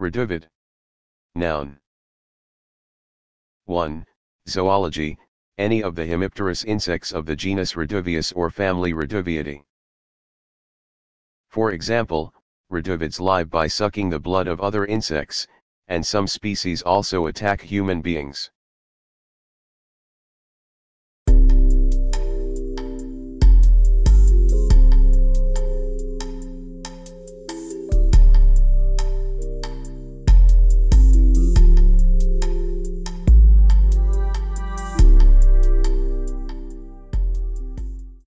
Reduvid. Noun. 1. Zoology, any of the hemipterous insects of the genus Reduvius or family Reduviidae. For example, reduvids live by sucking the blood of other insects, and some species also attack human beings.